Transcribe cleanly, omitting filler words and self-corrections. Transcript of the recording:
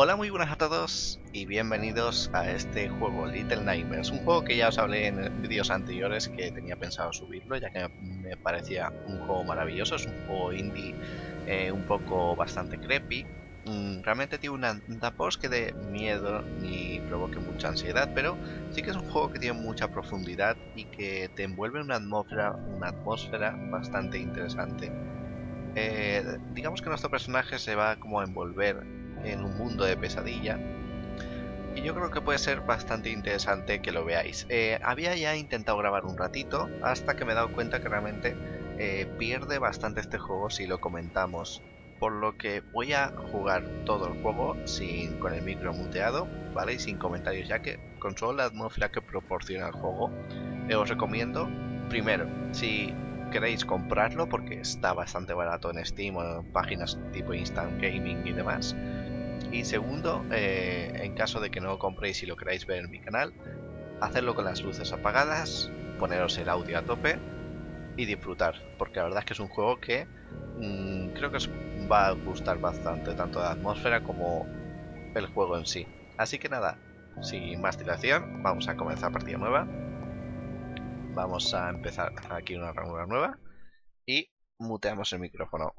Hola, muy buenas a todos y bienvenidos a este juego Little Nightmares, un juego que ya os hablé en vídeos anteriores que tenía pensado subirlo ya que me parecía un juego maravilloso. Es un juego indie un poco bastante creepy. Realmente tiene una tampoco es que dé miedo ni provoque mucha ansiedad, pero sí que es un juego que tiene mucha profundidad y que te envuelve en una atmósfera bastante interesante. Digamos que nuestro personaje se va como a envolver en un mundo de pesadilla y yo creo que puede ser bastante interesante que lo veáis. Había ya intentado grabar un ratito hasta que me he dado cuenta que realmente pierde bastante este juego si lo comentamos, por lo que voy a jugar todo el juego con el micro muteado, ¿vale? Y sin comentarios, ya que con solo la atmósfera que proporciona el juego. Os recomiendo primero, si queréis comprarlo, porque está bastante barato en Steam o en páginas tipo Instant Gaming y demás. Y segundo, en caso de que no lo compréis y lo queráis ver en mi canal, hacerlo con las luces apagadas, poneros el audio a tope y disfrutar, porque la verdad es que es un juego que creo que os va a gustar bastante, tanto la atmósfera como el juego en sí. Así que nada, sin más dilación, vamos a comenzar partida nueva. Vamos a empezar aquí una ranura nueva y muteamos el micrófono.